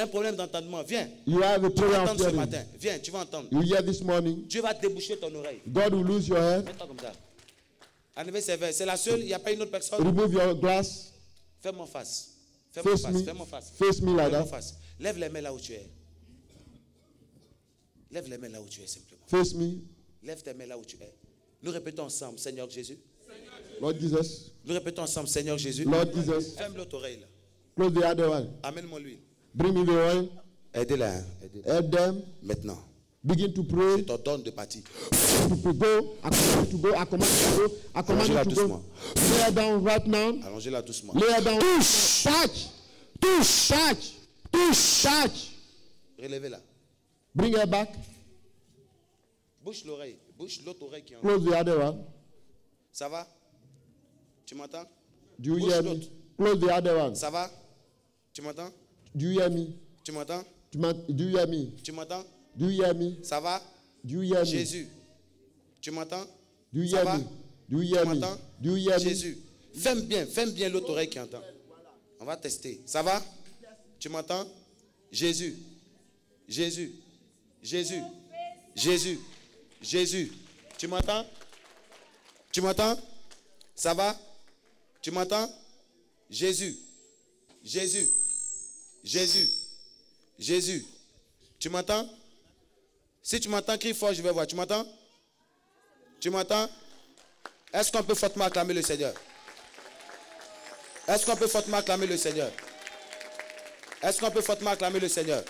as un problème d'entendement, viens. You have a prayer of hearing. Viens, tu vas entendre. You hear this morning. Dieu va déboucher ton oreille. God will lose your head. Mets-toi comme ça. Enlevez ses verres. C'est la seule, il n'y a pas une autre personne. Remove your glass. Fais-moi face. Fais-moi face. Fais-moi face. Face me like that. Lève les mains là où tu es. Lève les mains là où tu es simplement. Face me. Lève tes mains là où tu es. Nous répétons ensemble, Seigneur Jésus. Lord Jesus. Nous répétons ensemble, Seigneur Jésus. Lord Jesus. Ferme l'autre oreille là. Close the other one. Amène-moi l'huile. Bring me the oil. Aidez-la. Aide them. Maintenant. Begin to pray. Je t'ordonne de partir. To go. I command you to go. I command you to go. I command you to go. Lay down right now. Allongez-la doucement. Lay down. Touche. Touch. Touche. Touch. Touche. Touch. Relevez-la. Bring her back. Bouche l'oreille. Bouche l'autre oreille qui est en train. Close the other one. Ça va? Tu m'entends? Do you hear me? Close the other one. Ça va? Tu m'entends? Do you hear me? Tu m'entends? Do you hear me? Tu m'entends? Do you hear me? Ça va? Do you hear me? Jésus. Tu m'entends? Do you hear me? Do you hear me? Do you hear me? Jésus. Ferme bien l'autre oreille qui entend. On va tester. Ça va? Tu m'entends? Jésus. Jésus. Jésus. Jésus. Jésus. Tu m'entends? Tu m'entends? Ça va? Tu m'entends? Jésus. Jésus. Jésus. Jésus. Tu m'entends? Si tu m'entends, crie fort, je vais voir. Tu m'entends? Tu m'entends? Est-ce qu'on peut fortement acclamer le Seigneur? Est-ce qu'on peut fortement acclamer le Seigneur? Est-ce qu'on peut fortement acclamer le Seigneur?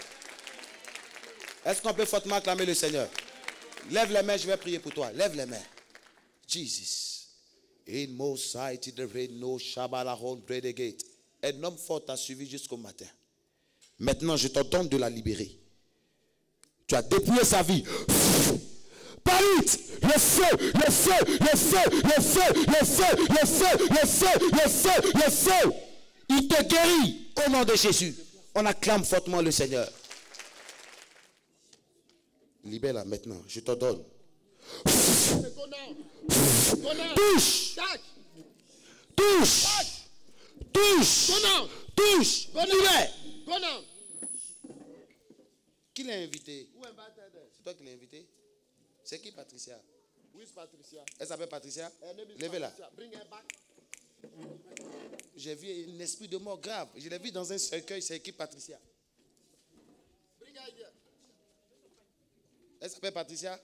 Est-ce qu'on peut fortement acclamer le Seigneur? Lève les mains, je vais prier pour toi. Lève les mains. Jesus. In most sight, the rain, no shabalahon, bread the gate. Un homme fort t'a suivi jusqu'au matin. Maintenant, je t'ordonne de la libérer. Tu as dépouillé sa vie. Paris, le feu, le feu, le feu, le feu, le feu, le feu, le feu, le feu, le feu. Il te guérit au nom de Jésus. On acclame fortement le Seigneur. Libère-la maintenant, je t'ordonne. Touche. Touche. Touche. Touche. Libère. Qui l'a invité? C'est toi qui l'as invité? C'est qui Patricia? Oui, c'est Patricia. Elle s'appelle Patricia? Levez-la. J'ai vu un esprit de mort grave. Je l'ai vu dans un cercueil. C'est qui Patricia? Elle s'appelle Patricia?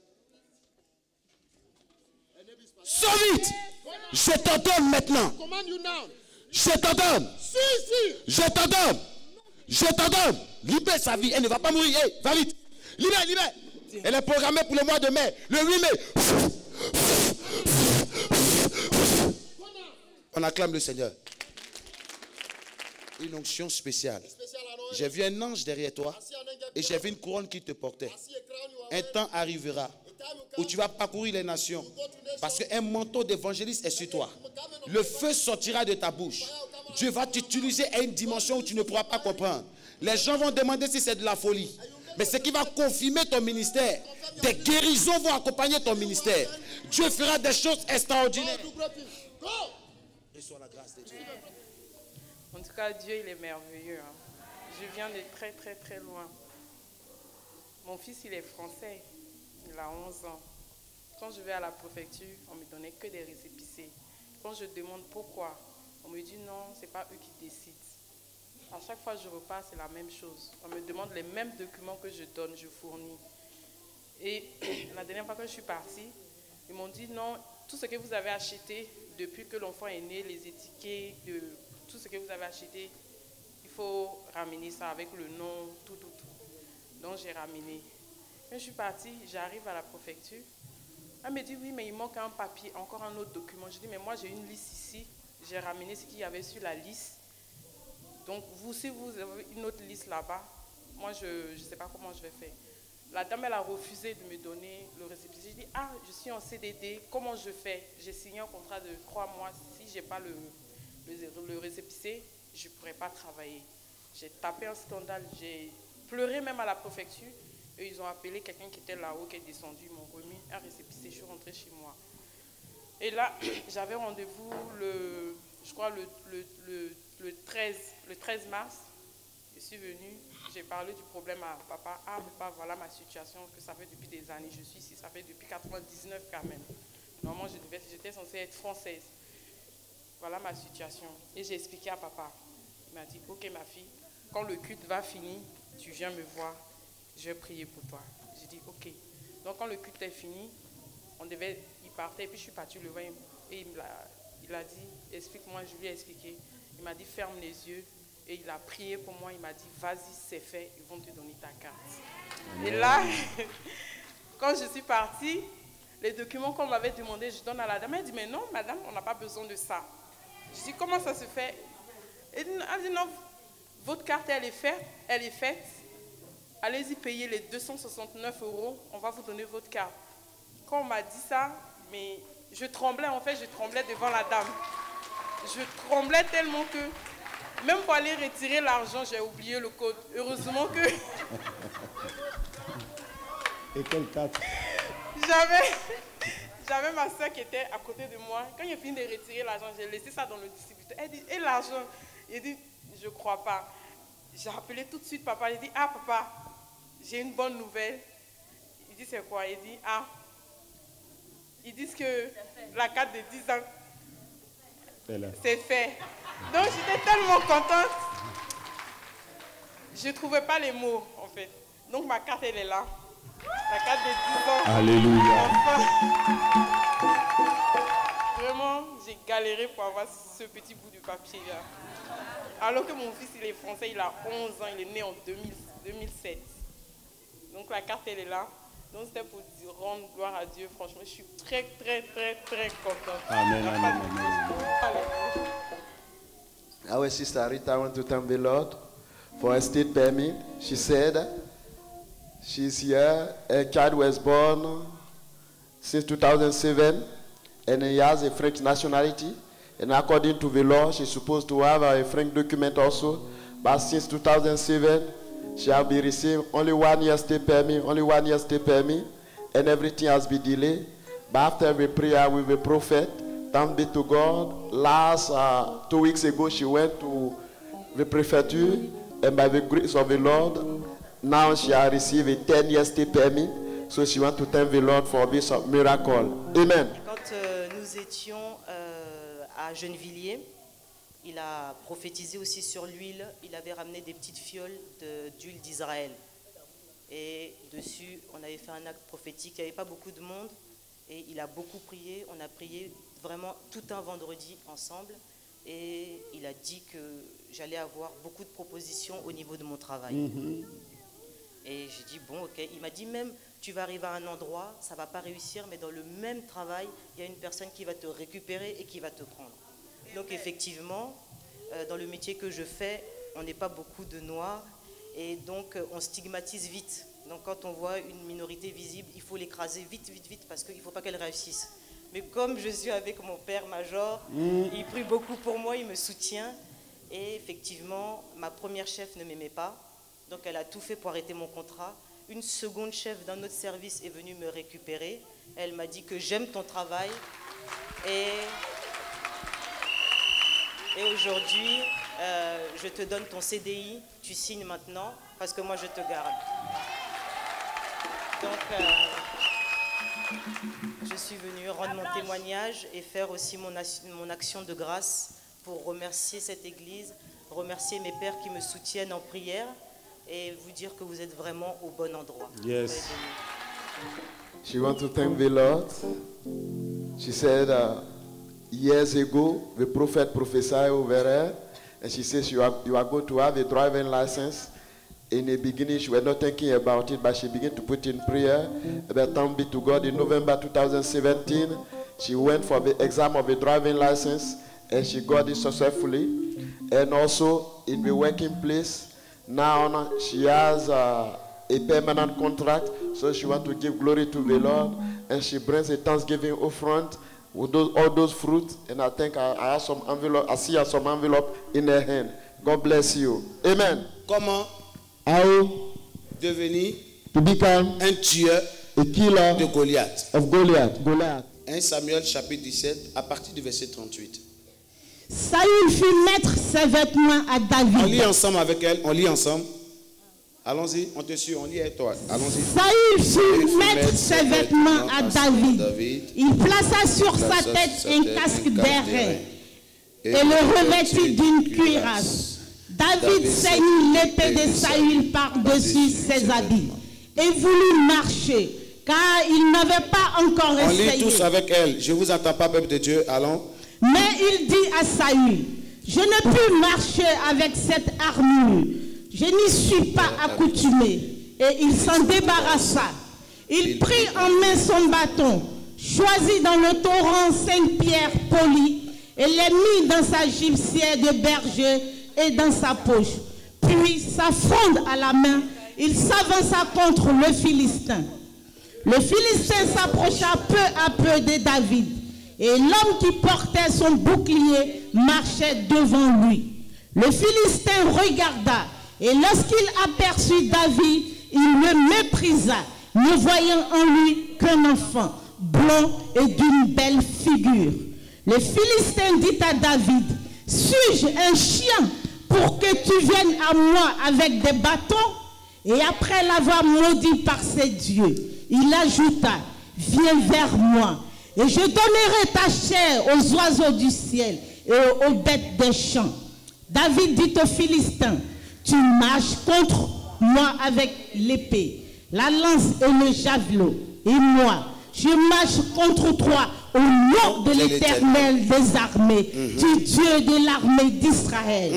So vite! Je t'ordonne maintenant. Je t'ordonne. Je t'ordonne. Je t'ordonne. Libère sa vie. Elle ne va pas mourir. Hey, va vite. Libère, libère. Elle est programmée pour le mois de mai. Le 8 mai. On acclame le Seigneur. Une onction spéciale. J'ai vu un ange derrière toi et j'ai vu une couronne qui te portait. Un temps arrivera où tu vas parcourir les nations parce qu'un manteau d'évangéliste est sur toi. Le feu sortira de ta bouche. Dieu va t'utiliser à une dimension où tu ne pourras pas comprendre. Les gens vont demander si c'est de la folie. Mais ce qui va confirmer ton ministère, des guérisons vont accompagner ton ministère. Dieu fera des choses extraordinaires. Et sur la grâce de Dieu. En tout cas, Dieu, il est merveilleux. Je viens de très, très, très loin. Mon fils, il est français. Il a 11 ans. Quand je vais à la préfecture, on ne me donnait que des récépissés. Quand je demande pourquoi, on me dit non, ce n'est pas eux qui décident. À chaque fois que je repars, c'est la même chose. On me demande les mêmes documents que je donne, je fournis. Et la dernière fois que je suis partie, ils m'ont dit non, tout ce que vous avez acheté depuis que l'enfant est né, les étiquettes, tout ce que vous avez acheté, il faut ramener ça avec le nom, tout, tout, tout. Donc j'ai ramené. Quand je suis partie, j'arrive à la préfecture. Elle me dit oui, mais il manque un papier, encore un autre document. Je dis mais moi j'ai une liste ici, j'ai ramené ce qu'il y avait sur la liste. Donc, vous, si vous avez une autre liste là-bas, moi, je ne sais pas comment je vais faire. La dame, elle a refusé de me donner le récépissé. Je dis, ah, je suis en CDD, comment je fais? J'ai signé un contrat de 3 mois. Si je n'ai pas le récépissé, je ne pourrais pas travailler. J'ai tapé un scandale, j'ai pleuré même à la préfecture. Et ils ont appelé quelqu'un qui était là-haut, qui est descendu, ils m'ont remis un récépissé. Je suis rentrée chez moi. Et là, j'avais rendez-vous, je crois, le 13 mars, Je suis venue, j'ai parlé du problème à papa. Ah, papa, voilà ma situation, que ça fait depuis des années. Je suis ici, ça fait depuis 99 quand même. Normalement, j'étais censée être française. Voilà ma situation. Et j'ai expliqué à papa. Il m'a dit, ok ma fille, quand le culte va finir, tu viens me voir, je vais prier pour toi. J'ai dit, ok. Donc quand le culte est fini, il partait, et puis je suis partie le voir. Et il a dit, explique-moi, je lui ai expliqué. Il m'a dit, ferme les yeux. Et il a prié pour moi, il m'a dit, vas-y, c'est fait, ils vont te donner ta carte. Et là, quand je suis partie, les documents qu'on m'avait demandé, je donne à la dame. Elle dit, mais non, madame, on n'a pas besoin de ça. Je dis, comment ça se fait? Elle dit, non, votre carte, elle est faite. Allez-y, payez les 269 €, on va vous donner votre carte. Quand on m'a dit ça, mais je tremblais, en fait, je tremblais devant la dame. Je tremblais tellement que... Même pour aller retirer l'argent, j'ai oublié le code. Heureusement que... Et quelle carte? J'avais ma soeur qui était à côté de moi. Quand j'ai fini de retirer l'argent, j'ai laissé ça dans le distributeur. Elle dit, et l'argent? Il dit, je crois pas. J'ai appelé tout de suite papa. Il dit, ah papa, j'ai une bonne nouvelle. Il dit, c'est quoi? Il dit, ah, ils disent que la carte de 10 ans, c'est fait. Donc j'étais tellement contente. Je ne trouvais pas les mots en fait. Donc ma carte elle est là. La carte de 10 ans. Alléluia. Enfin, vraiment, j'ai galéré pour avoir ce petit bout de papier là. Alors que mon fils il est français, il a 11 ans, il est né en 2007. Donc la carte elle est là. Donc c'était pour dire, rendre gloire à Dieu. Franchement, je suis très très très très contente. Amen, amen, amen. Our sister Rita went to thank the Lord for a state permit. She said she's here. Her child was born since 2007 and he has a French nationality. And according to the law, she's supposed to have a French document also. But since 2007, she has been received only 1 year state permit, and everything has been delayed. But after the prayer with the prophet, thanks be to God, last 2 weeks ago she went to the prefecture and by the grace of the Lord, now she has received a 10-year stay permit, so she wants to thank the Lord for this miracle. Amen. Quand nous étions à Genevilliers, il a prophétisé aussi sur l'huile, il avait ramené des petites fioles d'huile d'Israël. Et dessus, on avait fait un acte prophétique, il n'y avait pas beaucoup de monde. Et il a beaucoup prié, on a prié vraiment tout un vendredi ensemble et il a dit que j'allais avoir beaucoup de propositions au niveau de mon travail. Et j'ai dit bon ok, il m'a dit même tu vas arriver à un endroit, ça ne va pas réussir mais dans le même travail, il y a une personne qui va te récupérer et qui va te prendre. Donc effectivement, dans le métier que je fais, on n'est pas beaucoup de noirs et donc on stigmatise vite. Donc quand on voit une minorité visible, il faut l'écraser vite parce qu'il ne faut pas qu'elle réussisse. Mais comme je suis avec mon père major, il prie beaucoup pour moi, il me soutient. Et effectivement, ma première chef ne m'aimait pas. Donc elle a tout fait pour arrêter mon contrat. Une seconde chef d'un autre service est venue me récupérer. Elle m'a dit que j'aime ton travail. Et aujourd'hui, je te donne ton CDI, tu signes maintenant parce que moi je te garde. Donc, je suis venue rendre mon témoignage et faire aussi mon action de grâce pour remercier cette église, remercier mes pères qui me soutiennent en prière et vous dire que vous êtes vraiment au bon endroit. Yes. She wants to thank the Lord. She said years ago the prophet prophesied over her and she says you are going to have a driving license. In the beginning, she was not thinking about it, but she began to put in prayer. But thanks be to God, in November 2017, she went for the exam of the driving license, and she got it successfully. And also, in the working place, now she has a permanent contract, so she wants to give glory to the Lord. And she brings a Thanksgiving offering with all those fruits, and I think I have some envelope, I see some envelope in her hand. God bless you. Amen. Come on. How devenir un tueur de Goliath. 1 Samuel chapitre 17 à partir du verset 38. Saül fit mettre ses vêtements à David. On lit ensemble avec elle, on lit ensemble. Allons-y, on te suit, on lit avec toi. Allons-y. Saül fit mettre ses vêtements à David. Il plaça sur sa tête un casque d'airain et le revêtit d'une cuirasse. David ceignit l'épée de Saül par-dessus ses habits et voulut marcher, car il n'avait pas encore essayé. On lit tous avec elle. Je ne vous attends pas, peuple de Dieu. Allons. Mais il dit à Saül, je ne puis marcher avec cette armure, je n'y suis pas accoutumé. Et il s'en débarrassa. Il prit en main son bâton, choisit dans le torrent 5 pierres polies et les mit dans sa gibecière de berger et dans sa poche. Puis, sa fronde à la main, il s'avança contre le Philistin. Le Philistin s'approcha peu à peu de David, et l'homme qui portait son bouclier marchait devant lui. Le Philistin regarda, et lorsqu'il aperçut David, il le méprisa, ne voyant en lui qu'un enfant, blond et d'une belle figure. Le Philistin dit à David, « Suis-je un chien pour que tu viennes à moi avec des bâtons ?» Et après l'avoir maudit par ses dieux, il ajouta, « Viens vers moi. » Et je donnerai ta chair aux oiseaux du ciel et aux bêtes des champs. David dit aux Philistins, tu marches contre moi avec l'épée, la lance et le javelot. Et moi, je marche contre toi au nom de l'Éternel des armées, du Dieu de l'armée d'Israël,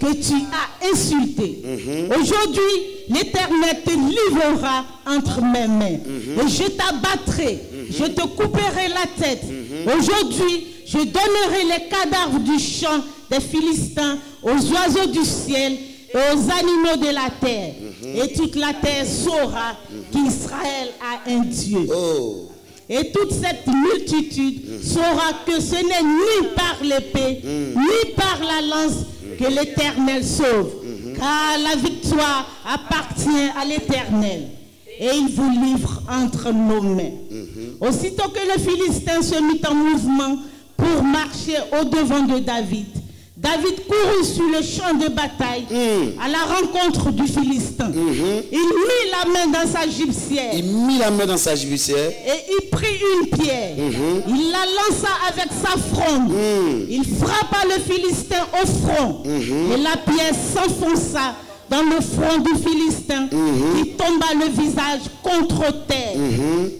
que tu as insulté. Aujourd'hui, l'Éternel te livrera entre mes mains. Et je t'abattrai, je te couperai la tête. Aujourd'hui, je donnerai les cadavres du champ des Philistins aux oiseaux du ciel et aux animaux de la terre. Et toute la terre saura qu'Israël a un Dieu. Oh. Et toute cette multitude saura que ce n'est ni par l'épée, ni par la lance que l'Éternel sauve. Car la victoire appartient à l'Éternel. Et il vous livre entre nos mains. Aussitôt que le Philistin se mit en mouvement pour marcher au-devant de David, David courut sur le champ de bataille à la rencontre du Philistin. Il mit la main dans sa gibecière. Il mit la main dans sa gibecière. Et il prit une pierre. Il la lança avec sa fronde. Il frappa le Philistin au front. Et la pierre s'enfonça dans le front du Philistin qui tomba le visage contre terre.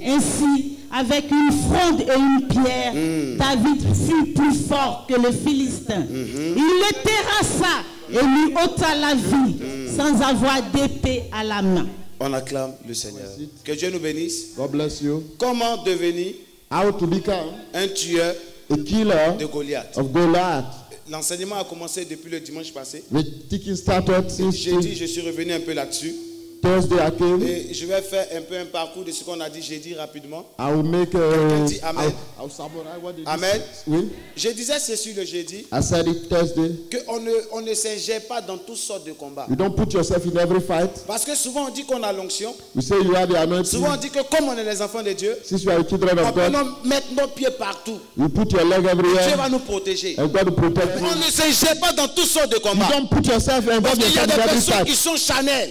Ainsi, avec une fronde et une pierre, David fut plus fort que le Philistin. Il le terrassa et lui ôta la vie sans avoir d'épée à la main. On acclame le Seigneur. Que Dieu nous bénisse. God bless you. Comment devenir un tueur de Goliath? L'enseignement a commencé depuis le dimanche passé. Jeudi, je suis revenu un peu là-dessus. Et je vais faire un peu un parcours de ce qu'on a dit jeudi rapidement. Je dis amen. Amen. Oui. Je disais ceci le jeudi. Qu'on ne s'ingère pas dans toutes sortes de combats. You don't put yourself in every fight. Parce que souvent on dit qu'on a l'onction. Souvent on dit que comme on est les enfants de Dieu, on peut mettre nos pieds partout. You put your leg everywhere. Dieu va nous protéger. And God will protect you. On ne s'ingère pas dans toutes sortes de combats. You don't put yourself in Parce qu'il y a des personnes qui sont charnelles.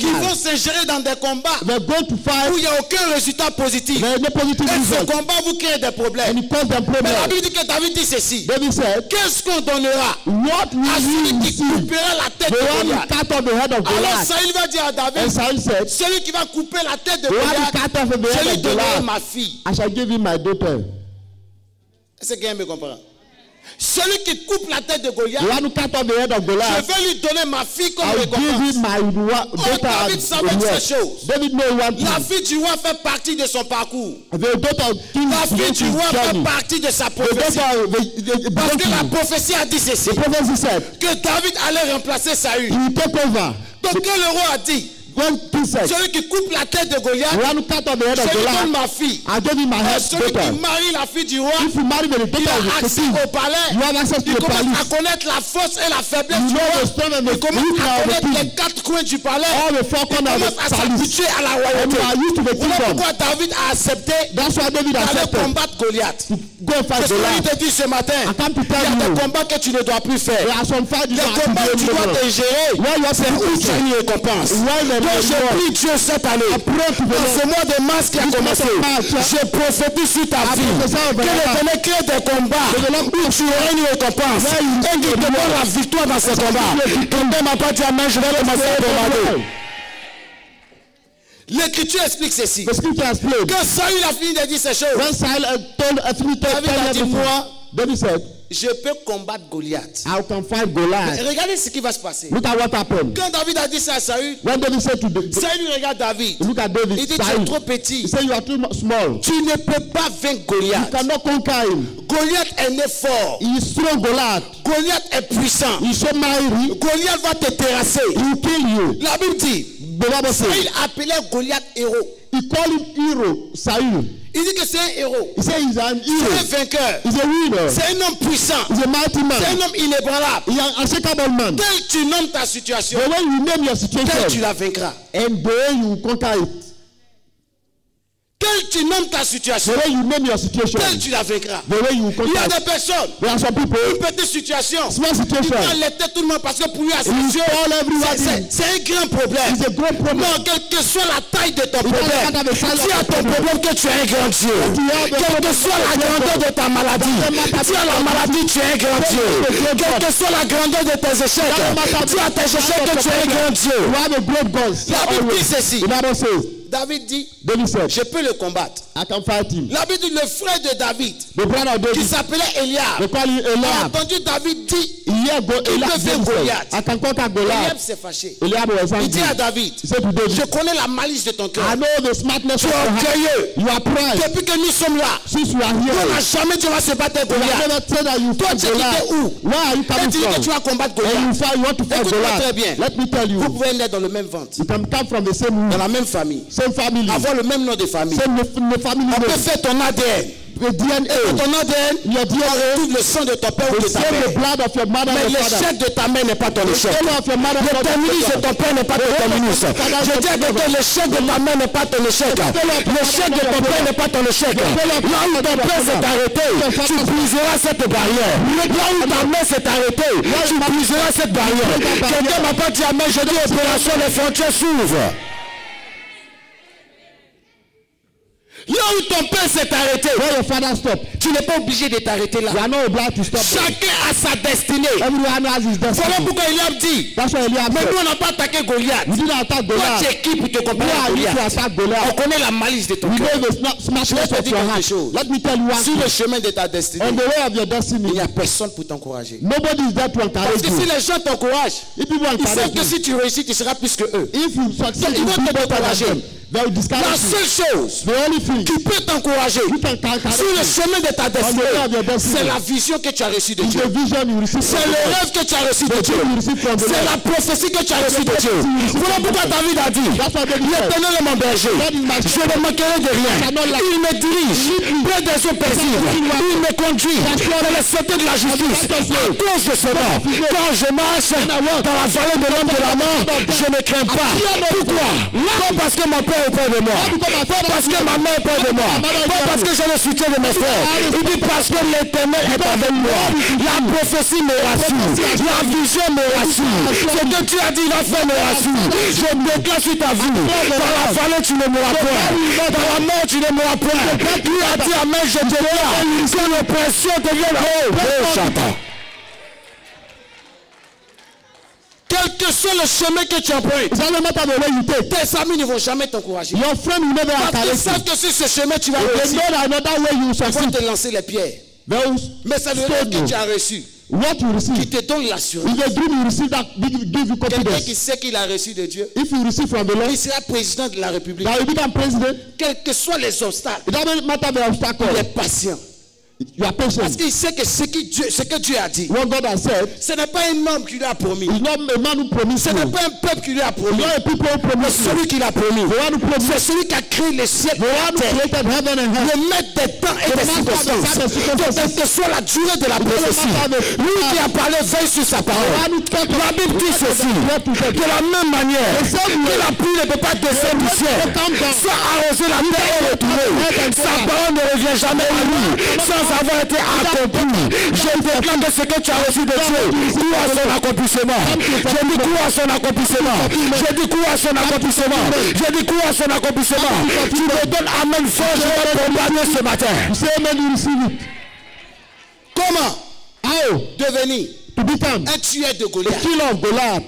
Qui vont se gérer dans des combats où il n'y a aucun résultat positif. Et ce combat vous crée des problèmes. Mais la Bible dit que David dit ceci. Qu'est-ce qu'on donnera à celui qui coupera la tête de Goliath? Alors Saül va dire à David, celui qui va couper la tête de Goliath, je lui donnerai ma fille. Est-ce que quelqu'un me comprend? Celui qui coupe la tête de Goliath, je vais lui donner ma fille comme récompense. Oh, David savait ces choses. La fille du roi fait partie de son parcours. La fille du roi fait partie de sa prophétie. Parce que la prophétie a dit ceci, que David allait remplacer Saül. Donc quand le roi a dit, celui qui coupe la tête de Goliath, je lui donne ma fille. Et celui qui marie la fille du roi, il a accès au palais. Il commence à connaître la force et la faiblesse du roi. Il commence à connaître les 4 coins du palais. Il commence à s'habituer à la royauté. Voilà pourquoi David a accepté d'aller combattre Goliath. Qu'est-ce que je te dis ce matin? Il y a des combats que tu ne dois plus faire. Il y a des combats que tu dois te gérer. C'est où tu as une récompense. Donc je prie Dieu cette année. Dans ce mois de mars qui a commencé, je prophétise sur ta vie que l'Éternel crée des combats où tu auras une récompense. Et tu demandes la victoire dans ce combat. Quand même à partir de main, je vais commencer à demander. L'Écriture explique ceci. Quand Saül a fini de dire ces choses, David a dit, moi, je peux combattre Goliath. Mais regardez ce qui va se passer. Quand David a dit ça à Saül, Saül regarde David. Il dit, tu es trop petit. Tu ne peux pas vaincre Goliath. Goliath est né fort. Goliath est puissant. Goliath va te terrasser. La Bible dit, Saül appelait Goliath héros. Il call him hero, Saül. Il dit que c'est un héros. C'est un vainqueur. C'est un homme puissant. C'est un homme inébranlable. Dès que tu nommes ta situation, dès que tu la vaincras. Quelle tu nommes ta situation, quelle tu la vaincras. Il y a des personnes, une petite situation, qui prend les têtes tout le monde parce que pour lui, c'est un grand problème. Non, quelle que soit la taille de ton problème, tu as ton problème que tu es un grand Dieu. Quelle que soit la grandeur de ta maladie, tu as la maladie, tu es un grand Dieu. Quelle que soit la grandeur de tes échecs, tu as tes échecs que tu es un grand Dieu. La Bible dit ceci. David dit, je peux le combattre. La Bible dit, le frère de David, qui s'appelait Eliab, a entendu David dire, il veut Goliath. Eliab s'est fâché. Il dit à David, je connais la malice de ton cœur. Tu es orgueilleux. Depuis que nous sommes là, on n'a jamais dit qu'on va se battre Goliath. Toi, tu es où? Et tu dis que tu vas combattre Goliath. Écoute-moi très bien. Vous pouvez naître dans le même ventre, dans la même famille, avoir le même nom de famille. On peut faire ton ADN. Et ton ADN, on retrouve le sang de ton père ou de ta mère. Mais l'échec de ta mère n'est pas ton échec. Le terminus de ton père n'est pas ton terminus. Je dis à quelqu'un, l'échec de ta mère n'est pas ton échec. L'échec de ton père n'est pas ton échec. Là où ton père s'est arrêté, tu briseras cette barrière. Là où ta mère s'est arrêtée, tu briseras cette barrière. Quelqu'un m'a pas dit à mère, je dis opération, les frontières s'ouvrent. Là où ton père s'est arrêté, tu n'es pas obligé de t'arrêter là. Chacun a sa destinée. Voilà pourquoi Eliab dit, mais nous on n'a pas attaqué Goliath. Toi tu es qui pour te comparer à Goliath? On connaît la malice de ton cœur. Sur le chemin de ta destinée, il n'y a personne pour t'encourager. Parce que si les gens t'encouragent, ils savent que si tu réussis, tu seras plus que eux. Ils vont te décourager. La seule chose qui peut t'encourager sur le chemin de ta destinée, c'est la vision que tu as reçue de Dieu. C'est le rêve que tu as reçu de Dieu. C'est la prophétie que tu as reçue de Dieu. Voilà pourquoi David a dit, l'Éternel est mon berger, je ne manquerai de rien. Il me dirige près des eaux paisibles. Il me conduit dans les sentiers de la justice. À cause de cela, quand je marche dans la vallée de l'ombre de la mort, je ne crains pas. Pourquoi? Non, parce que mon père auprès de moi, pas parce que ma mère est auprès de moi, pas parce que j'ai le soutien de mes frères, il dit parce que l'Éternel est avec moi. La prophétie me rassure, la vision me rassure, ce que tu as dit la fin me rassure. Je déclare sur ta vie, dans la vallée tu ne mourras point, dans la mort tu ne mourras point. Lui a dit à moi, je te là, que l'oppression te vienne haut. Quel que soit le chemin que tu empruntes, tes amis ne vont jamais t'encourager. Parce qu'ils savent que sur ce chemin, tu vas réussir. Ils vont te lancer les pierres. Mais c'est le rêve que tu as reçu qui te donne l'assurance. Quelqu'un qui sait qu'il a reçu de Dieu, il sera président de la République. Quels que soient les obstacles, il est patient. Parce qu'il sait que ce que Dieu a dit, ce n'est pas un homme qui lui a promis, ce n'est pas un peuple qui lui a promis, c'est celui qui l'a promis, c'est celui qui a créé les cieux, le maître des temps et des circonstances, que soit la durée de la prophétie, lui qui a parlé veille sur sa parole. La Bible dit ceci, de la même manière que la pluie ne peut pas descendre du ciel, soit arroser la terre et la trouver, sa parole ne revient n'est jamais arrivé sans avoir été accompli. Je déclare que ce que tu as reçu de Dieu, crois à son accomplissement. Je dis crois à son accomplissement. Je dis crois à son accomplissement. Je dis crois à son accomplissement. Tu me donnes amen fort, je vais combattre ce matin. Comment devenir un tueur de Goliath?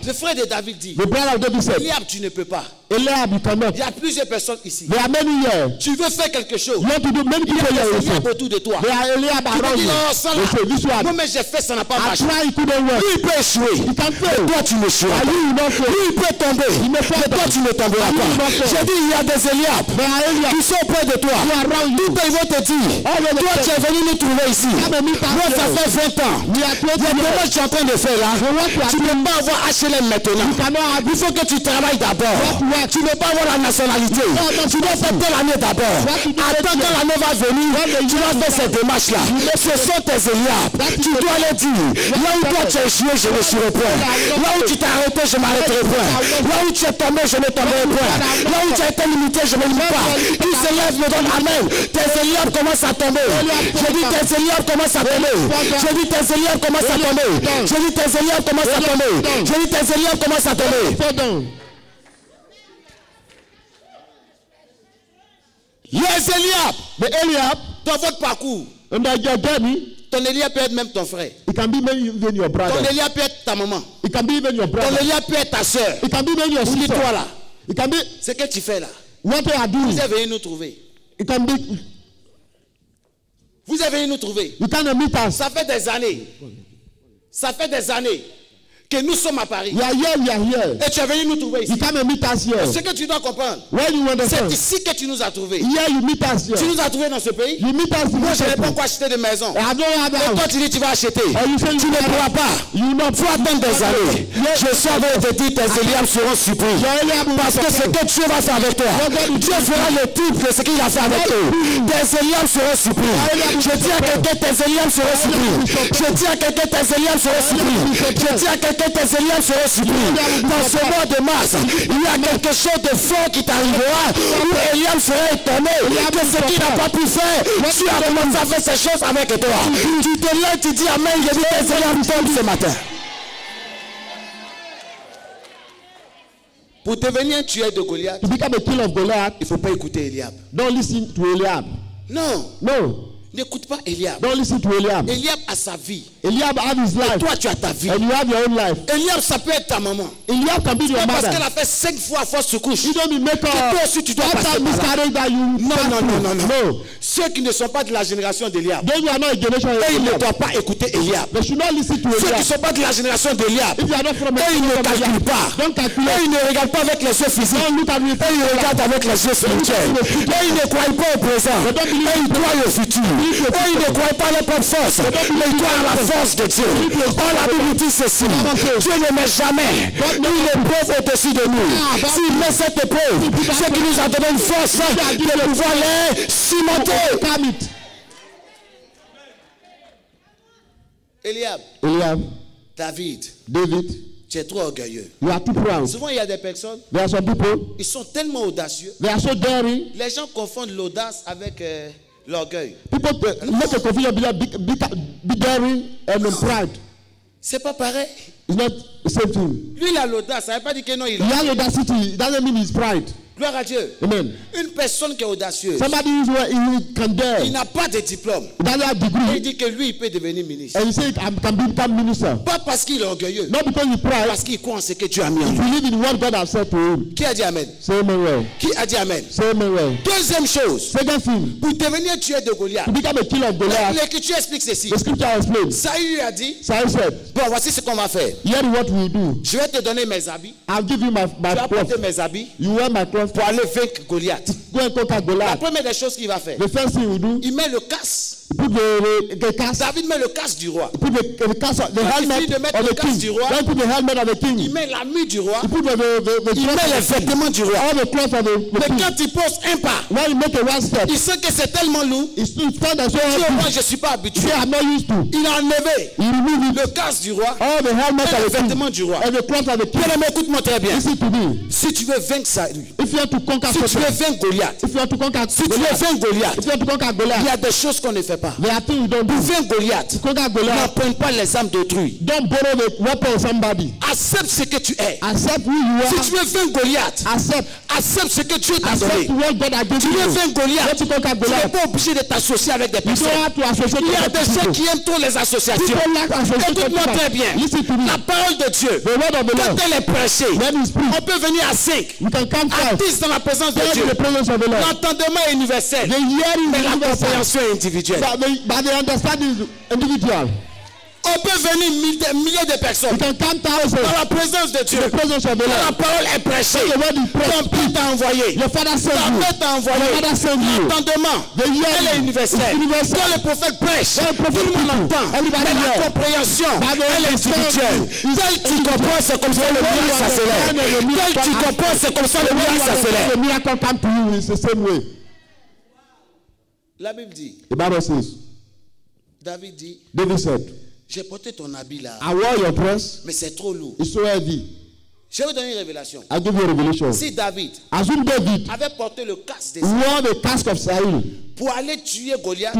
Le frère de David dit, Eliab, tu ne peux pas. Il y a plusieurs personnes ici. Tu veux faire quelque chose. Il y a Eliab autour de toi. Tu dis, non, mais j'ai fait, ça n'a pas marché. Lui, il peut échouer. Toi, tu ne échoueras pas. Lui, il peut tomber. Mais toi, tu ne tomberas pas. J'ai dit, il y a des Eliab qui sont près de toi. Tout ils vont te dire, toi, tu es venu nous trouver ici. Moi, ça fait 20 ans. Comment tu es en train de faire là? Tu ne peux pas avoir HLM maintenant. Il faut que tu travailles d'abord. Tu ne veux pas avoir la nationalité. Tu dois faire telle année d'abord. Attends quand l'année va venir, tu vas faire ces démarches-là. Ce sont tes Eliab. Tu dois les dire. Là où toi tu es échoué, je n'échouerai point. Là où tu t'es arrêté, je m'arrêterai point. Là où tu es tombé, je ne tomberai point. Là où tu as été limité, je ne limite pas. Qui s'élève me donne amen. Tes Eliab commencent à tomber. Je dis tes Eliab commencent à tomber. Je dis tes Eliab commencent à tomber. Je dis tes Eliab commencent à tomber. Je dis tes Eliab commencent à tomber. Les Eliab, dans votre parcours, ton Eliab peut être même ton frère. Ton Eliab peut être ta maman. Ton Eliab peut être ta soeur. Dis-toi là, ce que tu fais là, vous êtes venu nous trouver. Vous êtes venu nous trouver. Ça fait des années. Ça fait des années que nous sommes à Paris. Et tu es venu nous trouver ici. Ce que tu dois comprendre, c'est ici que tu nous as trouvés. Tu nous as trouvés dans ce pays. Moi, je n'ai pas encore acheté de maison. Et toi, tu dis tu vas acheter. Tu ne pourras pas. Il faut attendre des années. Je sors de te dire tes Eliab seront surpris. Parce que ce que Dieu va faire avec toi, Dieu fera le type de ce qu'il a fait avec eux. Tes Eliab seront surpris. Je dis à quelqu'un tes Eliab seront surpris. Je dis à quelqu'un tes Eliab seront surpris. Je dis à quelqu'un tes Eliab seront surpris. Dans ce mois de mars, il y a quelque chose de fort qui t'arrivera où Eliab sera étonné que ce qu'il n'a pas pu faire, tu as commencé à faire ces choses avec toi. Tu te lèves, tu dis amen, je dis tes Eliab tombent ce matin. Pour devenir un tueur de Goliath, il ne faut pas écouter Eliab. Don't listen to Eliab. Non. N'écoute pas Eliab. Don't listen to Eliab. Eliab a sa vie. Eliab a his life. Et toi, tu as ta vie. And you have your own life. Eliab, ça peut être ta maman. Eliab can be your mother. Parce qu'elle a fait 5 fois à force de couche. You don't be make up. Toi aussi, tu dois passer par là. Non. Ceux qui ne sont pas de la génération d'Eliab, ils ne doivent pas écouter Eliab. Ceux qui ne sont pas de la génération d'Eliab, ils ne calculent pas. Ils ne regardent pas avec les yeux physiques. Ils regardent avec les yeux spirituels. Ils ne croient pas au présent. Ils croient au futur. Ils ne croient pas à leur propre force, mais ils croient à la force de Dieu. Oh, la Bible dit ceci. Dieu ne met jamais une épreuve au-dessus de nous. S'il met cette épreuve, c'est qu'il nous a donné une force de pouvoir les surmonter. Eliab, David, tu es trop orgueilleux. Souvent, il y a des personnes, ils sont tellement audacieux. Les gens confondent l'audace avec l'orgueil. C'est pas pareil. Lui, il a l'audace. Ça ne veut pas dire que non, il a l'audace. Gloire à Dieu. Amen. Une personne qui est audacieuse, il n'a pas de diplôme. Il dit que lui, il peut devenir ministre. And he said, I can become minister. Pas parce qu'il est orgueilleux. Not because he pride. Parce qu'il croit en ce que Dieu a mis en lui. Qui a dit amen? Qui a dit amen? Deuxième chose. Pour devenir tueur de Goliath, l'Écriture explique ceci. Saül lui a dit, bon, voici ce qu'on va faire. Je vais te donner mes habits. Tu vas porter mes habits pour aller vaincre Goliath. La première des choses qu'il va faire, il met le casque David met le casque du roi. Il suffit de mettre le casque du roi. Il met l'ami du roi. Il met les vêtements du roi. Mais quand il pose un pas, il sait que c'est tellement lourd. Moi, je ne suis pas habitué. Il a enlevé le casque du roi et les vêtements du roi. Écoute-moi très bien. Si tu veux vaincre Saül, si tu veux vaincre Goliath, si tu veux vaincre Goliath, il y a des choses qu'on ne fait pas. Pour vaincre Goliath, n'emprunte pas les armes d'autrui. Accepte ce que tu es. Si tu veux vaincre Goliath, accepte ce que Dieu t'a donné. Tu veux vaincre Goliath, tu n'es pas obligé de t'associer avec des personnes. Il y a des gens qui aiment trop les associations. Écoute-moi très bien. La parole de Dieu, quand elle est prêchée, on peut venir à 5, à 10 dans la présence de Dieu. L'entendement est universel, mais la compréhension est individuelle. On peut venir des milliers de personnes dans la présence de Dieu. Quand la parole est prêchée, ton Père t'a envoyé, ta mère t'a envoyé, l'entendement, elle est universelle. Quand le prophète prêche, tout le monde entend, mais la compréhension, elle est individuelle. Tel tu comprends, c'est comme ça le miracle s'accélère. Tel tu comprends, c'est comme ça le miracle s'accélère. La Bible dit, David dit, j'ai porté ton habit là, mais c'est trop lourd. Je vais vous donner une révélation. Si David avait porté le casque de Saül pour aller tuer Goliath,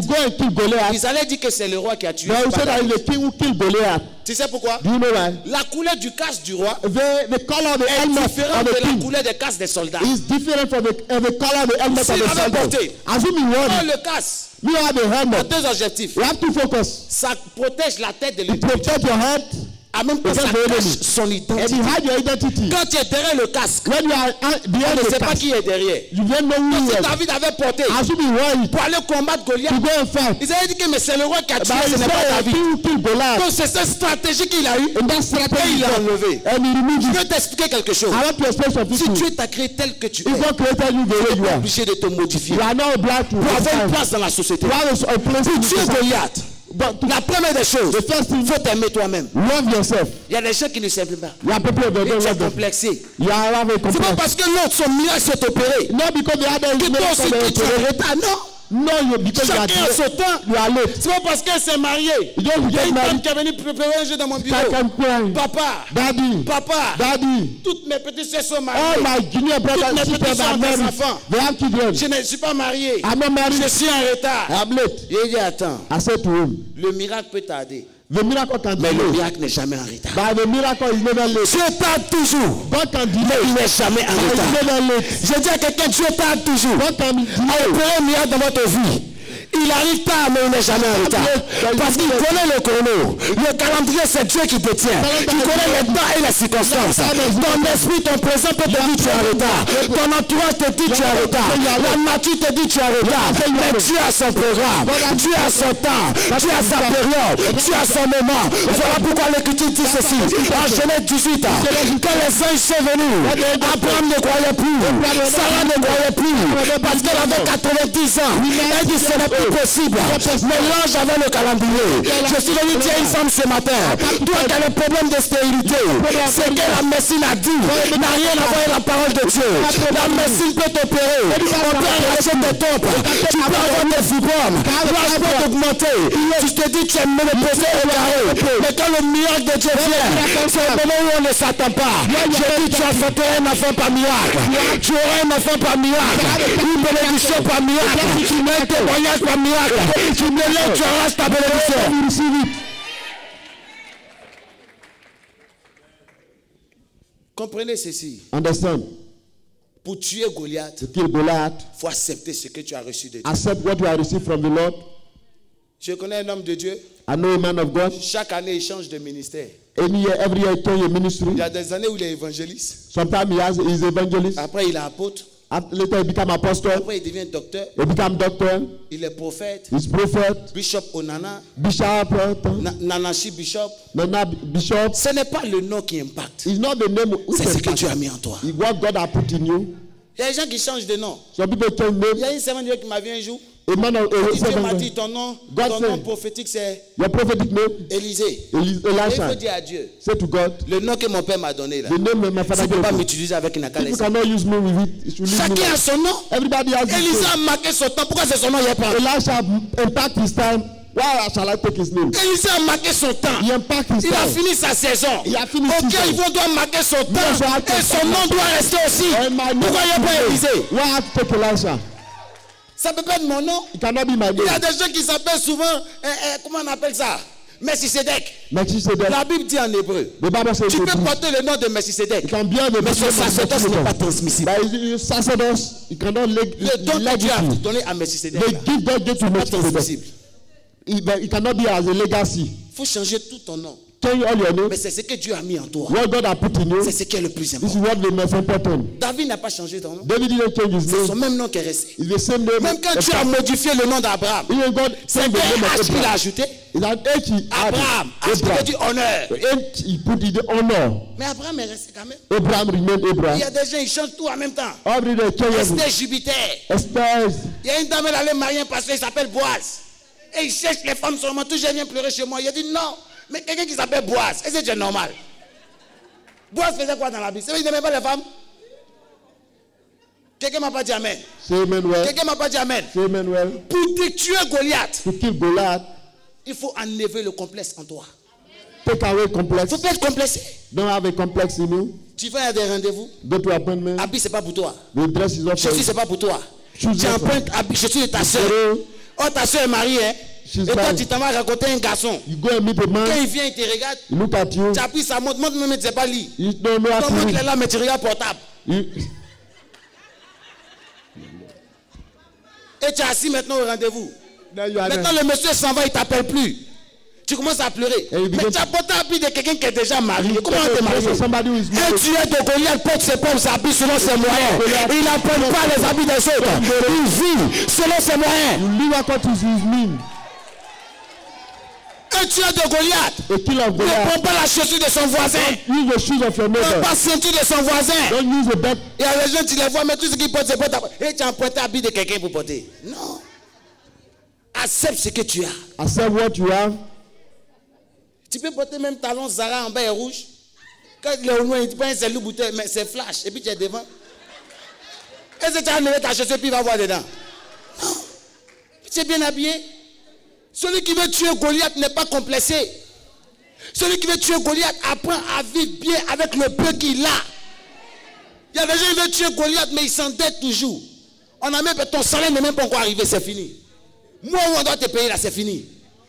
ils allaient dire que c'est le roi qui a tué Goliath. Tu sais pourquoi? La couleur du casque du roi est différente de la couleur des casques des soldats. S'il avait porté le casque, il a deux objectifs. Ça protège la tête de l'ennemi. À même que ça cache son identité. Quand tu es derrière le casque, on ne sait pas qui est derrière. Donc si David avait porté pour aller combattre Goliath, ils avaient dit que c'est le roi qui a tué, ce n'est pas David. Donc c'est cette stratégie qu'il a eue et il a enlevé. Je veux t'expliquer quelque chose. Si Dieu t'a créé tel que tu es, tu n'es pas obligé de te modifier pour avoir une place dans la société. Pour tuer Goliath, la première des choses, il faut t'aimer toi-même. Il y a des gens qui ne s'aiment pas. Ils sont complexés. C'est pas parce que l'autre, son miracle s'est opéré, que toi aussi tu es en retard. Non, chacun a son temps. C'est pas parce qu'elle s'est mariée. Il y a une femme qui est venue préparer un jeu dans mon bureau. Papa, Daddy. Toutes mes petites soeurs sont mariées. Toutes mes petites soeurs sont enfants. Je ne suis pas mariée. Je suis en retard. Il dit attends. Le miracle peut tarder. Mais le miracle n'est jamais en retard. Dieu tarde toujours, mais il n'est jamais en retard. Je dis à quelqu'un, Dieu tarde toujours. Un miracle dans votre vie, il arrive pas, mais il n'est jamais en retard. Parce qu'il connaît le chrono. Le calendrier, c'est Dieu qui détient. Il connaît les temps et les circonstances. Ton esprit, ton présent peut te dire tu es en retard. Ton entourage te dit tu es en retard. La nature te dit tu es en retard. Mais Dieu a son programme. Dieu a son temps. Dieu a sa période. Dieu a son moment. Voilà pourquoi l'Écriture dit ceci. En Genèse 18, quand les anges sont venus, Abraham ne croyait plus. Sarah ne croyait plus. Parce qu'elle avait 90 ans. Elle dit ce n'est pas possible. Mais l'ange avait le calendrier. Je suis venu dire une femme ce matin, toi qui as le problème de stérilité, c'est que la médecine a dit n'a rien à voir avec la parole de Dieu. La médecine peut t'opérer, on peut arracher tes trompes, tu peux avoir des fibromes, l'âge peut t'augmenter, tu te dis tu es ménopausé au carré, mais quand le miracle de Dieu vient, c'est le moment où on ne s'attend pas. Je dis tu enfanteras un enfant par miracle, tu auras un enfant par miracle, une bénédiction par miracle, un témoignage par miracle, tu me lèves, tu arraches ta bénédiction. Comprenez ceci. Understand. Pour tuer Goliath, il faut accepter ce que tu as reçu de Dieu. Accept what you have received from the Lord. Je connais un homme de Dieu. I know a man of God. Chaque année, il change de ministère. Il y a des années où il est évangéliste. Sometimes he is evangelist. Après, il est apôtre. Later he become apostle. Après, il devient docteur. He become doctor. Il est prophète. He's prophet. Bishop Onana. Bishop. Nanashi Bishop. Nana Bishop. Ce n'est pas le nom qui impacte. It's not the name. C'est ce que Dieu a mis en toi. What God has put in you. Il y a des gens qui changent de nom. Il y a une semaine qui m'a vu un jour. Dieu m'a dit ton nom prophétique c'est Élisée. Il faut dire à Dieu, le nom que mon père m'a donné là, tu ne peux pas m'utiliser avec une accalée. Chacun a son nom. Élisée a marqué son temps. Pourquoi c'est son nom il n'y a pas? Élisée a marqué son temps. Il a fini sa saison. Ok, il doit marquer son temps. Et son nom doit rester aussi. Pourquoi il n'y a pas Élisée? Ça ne peut pas être mon nom. Il y a des gens qui s'appellent souvent, comment on appelle ça? Melchisedec. La Bible dit en hébreu, tu peux porter le nom de Melchisedec, mais son sacerdoce n'est pas transmissible. Le don que Dieu a donné à Melchisedec n'est pas transmissible. Il faut changer tout ton nom. Mais c'est ce que Dieu a mis en toi. C'est ce qui est le plus important. David n'a pas changé ton nom. C'est son même nom qui est resté. Même quand Dieu a modifié le nom d'Abraham, c'est un H qu'il a ajouté. Abraham, H dit honneur. Mais Abraham est resté quand même. Il y a des gens qui changent tout en même temps. Esther Jupiter. Il y a une dame elle allait marier un pasteur, il s'appelle Boaz. Et il cherche les femmes seulement. Tout je viens pleurer chez moi. Il a dit non. Mais quelqu'un qui s'appelle Boaz, est-ce que c'est normal? Boaz faisait quoi dans la Bible? C'est vrai qu'il n'aimait pas les femmes? Quelqu'un m'a pas dit amen. Quelqu'un m'a pas dit amen. Pour tuer Goliath, il faut enlever le complexe en toi. Il ne faut pas être complexé. Tu vas à des rendez-vous. Habit, ce n'est pas pour toi. Ceci, ce n'est pas pour toi. Tu empruntes habit, je suis ta soeur. Oh, ta soeur est mariée, hein? Et toi, tu t'en vas raconter un garçon. Quand il vient, il te regarde. Il look at you. Tu as pris sa montre, mais tu ne sais pas lire. Ton montre est là, mais tu regardes portable. Et tu es assis maintenant au rendez-vous. Maintenant, le monsieur s'en va, il ne t'appelle plus. Tu commences à pleurer. Mais tu as porté l'habit de quelqu'un qui est déjà marié. Comment on t'est marié? Un tueur de Goliath porte ses propres habits selon ses moyens. Il n'apprend pas les habits des autres. Il vit selon ses moyens. Un tueur de Goliath ne prend pas la chaussure de son voisin, ne prend pas la ceinture de son voisin. Et à les gens, tu les vois, mais tout ce qu'ils portent, c'est porte. Et tu as emprunté l'habit de quelqu'un pour porter. Non. Accepte ce que tu as. Accepte what you have. Tu peux porter même talons Zara en bas et rouge. Quand il est au loin, il prend un loup bouteille, mais c'est flash. Et puis tu es devant. Et si tu as enlevé ta chaussure, puis il va voir dedans. Non. Tu es bien habillé. Celui qui veut tuer Goliath n'est pas complexé. Celui qui veut tuer Goliath apprend à vivre bien avec le peu qu'il a. Il y a des gens qui veulent tuer Goliath, mais ils s'endettent toujours. On a même ton salaire n'est même pas encore arrivé, c'est fini. Moi où on doit te payer là, c'est fini.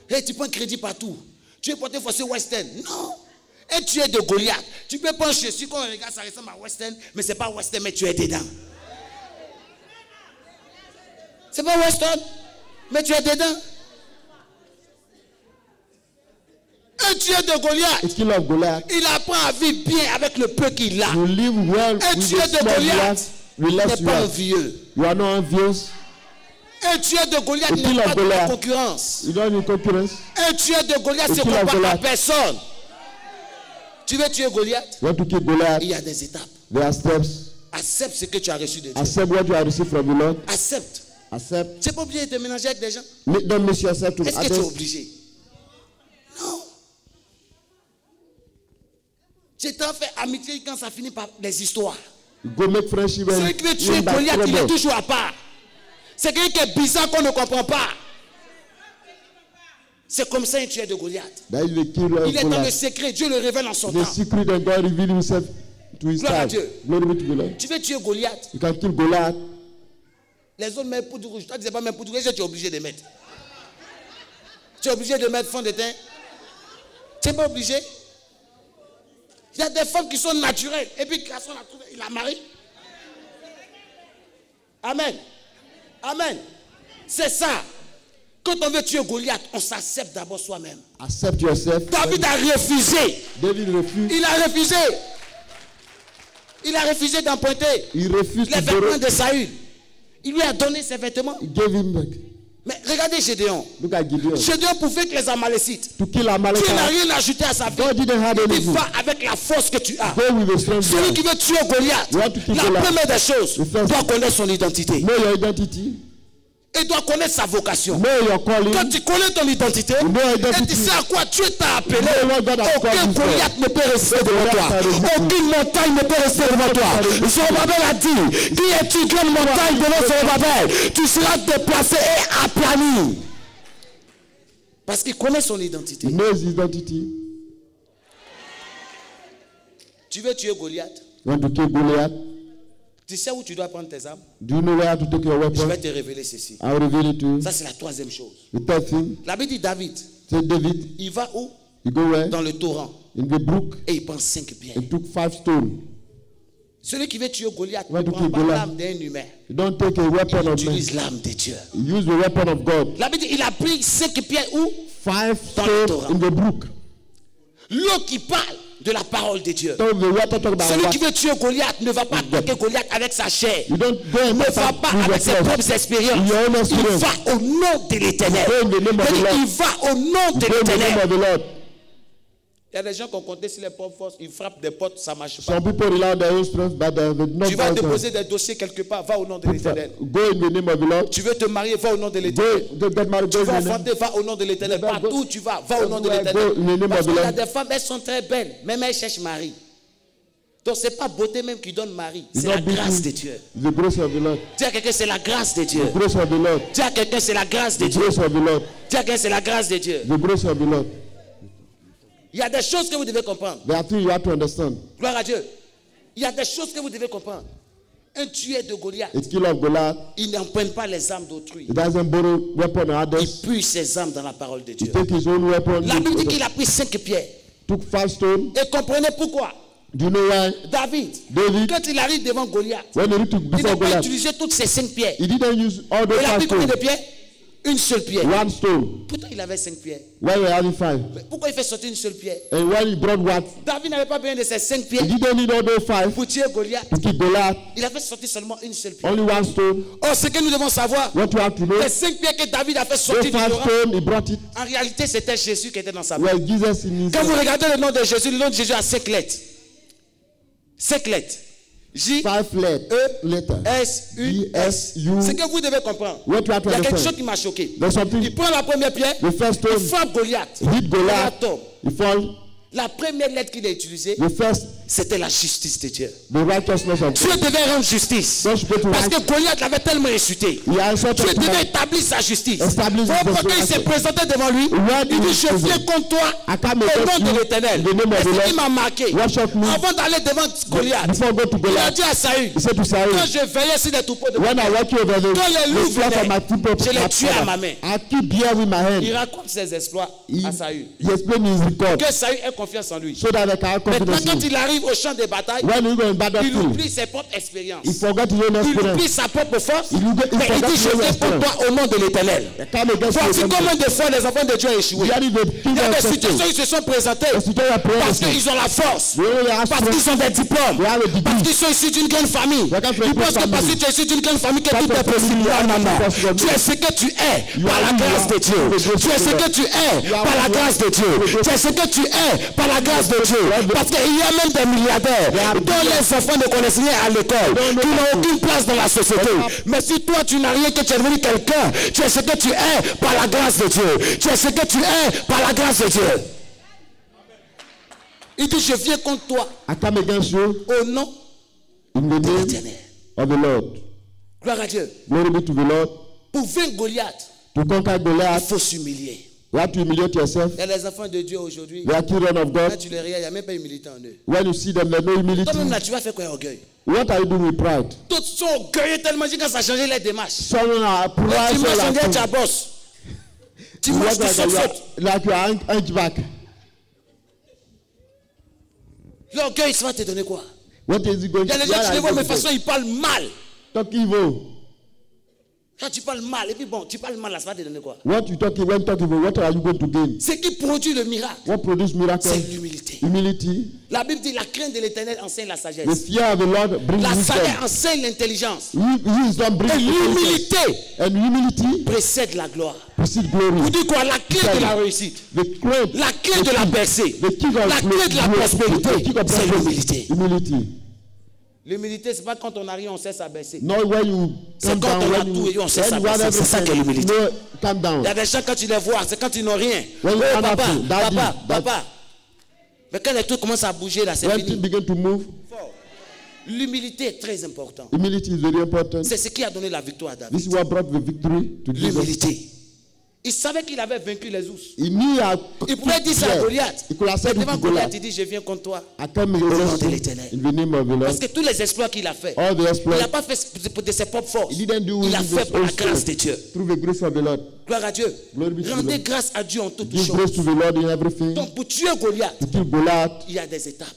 Et tu prends crédit partout. Tu es porté forcé Western. Non. Et tu es de Goliath. Tu peux prendre ceci quand on regarde, ça ressemble à Western, mais c'est pas Western, mais tu es dedans. C'est pas Western, mais tu es dedans. Un tueur de Goliath, il apprend à vivre bien avec le peu qu'il a. Un tueur de Goliath n'est pas envieux. Un tueur de Goliath n'est pas dans la concurrence. Un tueur de Goliath ne se compare à personne. Tu veux tuer Goliath? Il y a des étapes. Accepte ce que tu as reçu de Dieu. Accepte. Tu n'es pas obligé de te ménager avec des gens. Est-ce que tu es obligé? Non. J'ai tant fait amitié quand ça finit par les histoires. Celui qui veut tuer Goliath, il est toujours à part. C'est quelqu'un qui est bizarre qu'on ne comprend pas. C'est comme ça un tueur de Goliath. Il est dans le secret, Dieu le révèle en son temps. Gloire à Dieu. Tu veux tuer Goliath? Les autres mettent poudre rouge. Toi, tu ne disais pas mettre poudre rouge, tu es obligé de mettre. Tu es obligé de mettre fond de teint. Tu n'es pas obligé. Il y a des femmes qui sont naturelles. Et puis, garçon l'a trouvé, il la marie. Amen. Amen. C'est ça. Quand on veut tuer Goliath, on s'accepte d'abord soi-même. Accepte yourself. David a refusé. Il a refusé. Il a refusé d'emprunter les vêtements de Saül. Il lui a donné ses vêtements. Mais regardez Gédéon. Gédéon pouvait que les Amalécites. Tu n'as rien ajouté à sa vie. Il va avec la force que tu as. Celui qui veut tuer Goliath, la première des choses, doit connaître son identité. Et doit connaître sa vocation. Quand tu connais ton identité, et tu sais à quoi Dieu t'a appelé, aucun Goliath ne peut rester devant toi. Aucune montagne ne peut rester devant toi. Zorobabel a dit, qui est-tu que la montagne devant Zorobabel? Tu seras déplacé et aplani. Parce qu'il connaît son identité. Tu veux tuer Goliath? Tu sais où tu dois prendre tes armes? Je vais te révéler ceci. Ça, c'est la troisième chose. La Bible dit David. Il va où? Dans le torrent. Et il prend 5 pierres. Celui qui veut tuer Goliath ne prend pas l'âme d'un humain. Il utilise l'âme de Dieu. La Bible dit il a pris 5 pierres où? Dans le torrent. L'eau qui parle de la parole de Dieu. Celui qui veut tuer Goliath ne va pas attaquer Goliath avec sa chair. Il ne va pas avec ses propres expériences. Il va au nom de l'Éternel. Il va au nom de l'Éternel. Il y a des gens qui ont compté sur les propres forces. Ils frappent des portes, ça ne marche pas. Tu vas déposer des dossiers quelque part, va au nom de l'Éternel. Tu veux te marier, va au nom de l'Éternel. Tu veux enfanter, va au nom de l'Éternel. Partout où tu vas, va au nom de l'Éternel. Parce qu'il y a des femmes, elles sont très belles. Même elles cherchent mari. Donc ce n'est pas beauté même qui donne mari. C'est la grâce de Dieu. Dis à quelqu'un, c'est la grâce de Dieu. Dis à quelqu'un, c'est la grâce de Dieu. Dis à quelqu'un, c'est la grâce de Dieu. Il y a des choses que vous devez comprendre. Gloire à Dieu. Il y a des choses que vous devez comprendre. Un tueur de Goliath, il n'emprunte pas les âmes d'autrui. Il puise ses âmes dans la parole de Dieu. La Bible dit qu'il a pris 5 pierres. Et comprenez pourquoi. David, quand il arrive devant Goliath, il n'a pas utilisé toutes ses 5 pierres. Il a pris combien de pierres? Une seule pierre. Pourtant, il avait 5 pierres. Mais pourquoi il fait sortir une seule pierre? David n'avait pas besoin de ses 5 pierres. Pour tuer Goliath. Il avait sorti seulement une seule pierre. Oh, ce que nous devons savoir, les 5 pierres que David a fait sortir du torrent, en réalité, c'était Jésus qui était dans sa main. Quand vous regardez le nom de Jésus, le nom de Jésus a 5 lettres. 5 lettres. J-E-S-U-S. C'est que vous devez comprendre. Il y a quelque chose qui m'a choqué. Il prend la première pierre, il frappe Goliath. Goliath tombe. La première lettre qu'il a utilisée, c'était la justice de Dieu. Dieu devait rendre justice. Parce que Goliath l'avait tellement insulté. Dieu devait établir sa justice. Quand il s'est présenté devant lui, il dit, je viens contre toi au nom de l'Éternel. Et ce qui m'a marqué, avant d'aller devant Goliath, il a dit à Saül, quand je veillais sur les troupeaux de mon père, quand les loups venaient, je les tuais à ma main. Il raconte ses exploits à Saül. Que Saül ait confiance en lui. Maintenant, quand il arrive au champ de bataille, il oublie ses propres expériences. Il oublie sa propre force. Mais il dit, je vais pour toi au nom de l'Éternel. Voici combien de fois les enfants de Dieu ont échoué. Il y a des situations qui se sont présentées parce qu'ils ont la force, parce qu'ils ont des diplômes, parce qu'ils sont issus d'une grande famille. Ils pensent que parce que tu es issu d'une grande famille, que tout est possible. Tu es ce que tu es par la grâce de Dieu. Tu es ce que tu es par la grâce de Dieu. Tu es ce que tu es par la grâce de Dieu. Parce qu'il y a même des milliardaires dont les enfants ne connaissent rien à l'école, qui n'ont aucune place dans la société. Mais si toi tu n'as rien, que tu es devenu quelqu'un, tu es ce que tu es par la grâce de Dieu. Tu es ce que tu es par la grâce de Dieu. Il dit, je viens contre toi au nom de l'Éternel. Gloire à Dieu. Pour vaincre Goliath, il faut s'humilier. Il y a les enfants de Dieu aujourd'hui. Quand tu les regardes, il n'y a même pas humilité en eux. Toi-même là, tu vas faire quoi, orgueil? D'autres sont orgueilleux tellement que ça a changé les démarches. Tu marches en dehors de ta bosse. Tu marches de saute-saute. L'orgueil, ça va te donner quoi? Il y a les gens qui les voient, mais de toute façon, ils parlent mal. Quand tu parles mal, et puis bon, tu parles mal, là, ça va te donner quoi? What you talk, when talk, what are you going to gain? Ce qui produit le miracle, c'est l'humilité. La Bible dit la crainte de l'Éternel enseigne la sagesse. The fear of the Lord brings wisdom. La sagesse enseigne l'intelligence. Et l'humilité précède la gloire. Vous dites quoi? La clé de la réussite, la clé de la percée, la clé de la prospérité, c'est l'humilité. L'humilité, ce n'est pas quand on arrive, on cesse à baisser. C'est quand on a tout et on cesse à baisser. C'est ça qui est l'humilité. Il y a des gens, quand tu les vois, c'est quand ils n'ont rien. Oh, papa. Mais quand les trucs commencent à bouger, là, c'est fini. L'humilité est très importante. C'est ce qui a donné la victoire à David. L'humilité. Il savait qu'il avait vaincu les ours. Il pouvait dire ça à Goliath. Mais devant Goliath, il dit, je viens contre toi. Au nom de l'Éternel. Parce que tous les exploits qu'il a fait, il n'a pas fait de ses propres forces. Il l'a fait par la grâce de Dieu. Gloire à Dieu. Rendez grâce à Dieu en toutes choses. Donc pour tuer Goliath, il y a des étapes.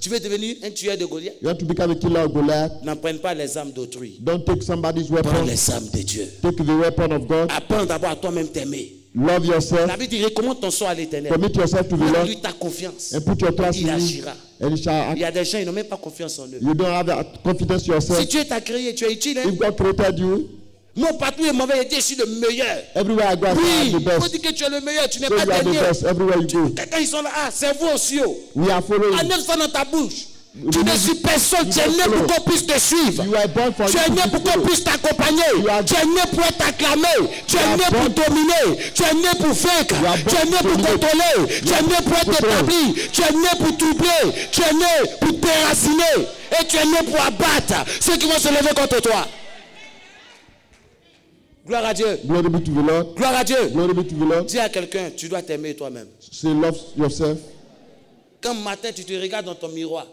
Tu veux devenir un tueur de Goliath? N'en prenne pas les âmes d'autrui. Prends les âmes de Dieu. Apprends d'abord à toi-même t'aimer. La Bible dit, recommande ton sort à l'Éternel. Donne-lui ta confiance. Il agira. Il y a des gens, ils n'ont même pas confiance en eux. Si Dieu t'a créé, tu es utile. Non, partout est mauvais, je suis le meilleur. Oui, on dit que tu es le meilleur, tu n'es pas dernier. Quelqu'un, ils sont là, ah, c'est vous aussi. Enlève ça dans ta bouche. Tu ne suis personne, tu es né pour qu'on puisse te suivre. Tu es né pour qu'on puisse t'accompagner. Tu es né pour être acclamé. Tu es né pour dominer. Tu es né pour vaincre. Tu es né pour contrôler. Tu es né pour être établi. Tu es né pour troubler. Tu es né pour déraciner. Et tu es né pour abattre ceux qui vont se lever contre toi. Gloire à Dieu. Gloire à Dieu. Dis à quelqu'un, tu dois t'aimer toi-même. Quand matin tu te regardes dans ton miroir,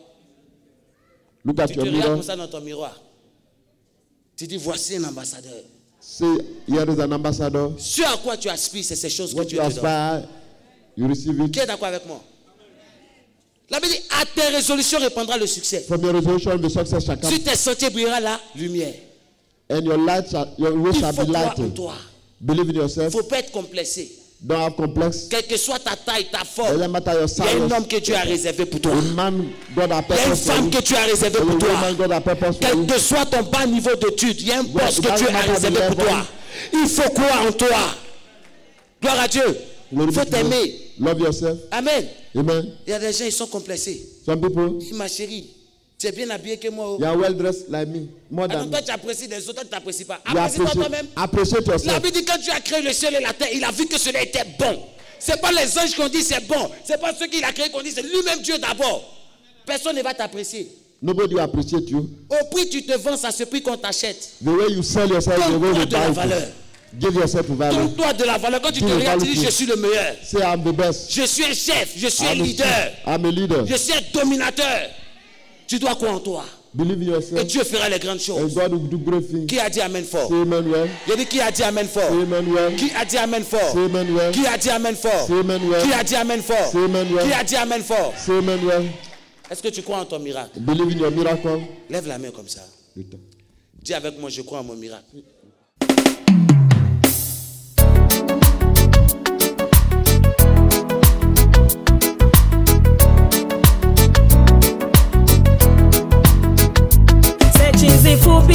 comme ça dans ton miroir, tu dis, voici un ambassadeur. Ce à quoi tu aspires, c'est ces choses que tu as dedans. Qui est d'accord avec moi? La Bible dit, à tes résolutions répandra le succès. Sur tes sentiers brillera la lumière. And your light shall, your way shall be lighted. Believe in yourself. Il ne faut pas être complexé. Don't have complex. Quelle que soit ta taille, ta forme, il y a un homme que Dieu a réservé pour toi. Il y a une femme que tu as réservée pour toi. Quel que soit ton bas niveau d'études, il y a un poste que Dieu a réservé pour toi. Il faut croire en toi. Gloire à Dieu. Il faut t'aimer. Love yourself. Amen. Amen. Il y a des gens, ils sont complexés. Some people. Ma chérie, tu es bien habillé que moi. You are well dressed like me. More than. Alors toi tu apprécies des autres, tu ne t'apprécies pas. Apprécie-toi toi-même. Apprécie-toi. La Bible dit quand Dieu a créé le ciel et la terre, il a vu que cela était bon. Ce n'est pas les anges qu'on dit c'est bon. Ce n'est pas ceux qu'il a créé qu'on dit c'est lui-même Dieu d'abord. Personne ne va t'apprécier. Nobody appreciate you. Au prix tu te vends, à ce prix qu'on t'achète. The way you sell yourself, the way you buy. Give yourself value. Donne-toi de la valeur. Quand tu te regardes, tu dis je suis le meilleur. Say I'm the best. Je suis un chef, je suis un leader. I'm a leader. Je suis un dominateur. Tu dois croire en toi. Et Dieu fera les grandes choses. Qui a dit amen fort? Je dis qui a dit amen fort? Qui a dit amen fort? Qui a dit amen fort? Qui a dit amen fort? Qui a dit amen fort? Est-ce que tu crois en ton miracle? Lève la main comme ça. Dis avec moi, je crois en mon miracle.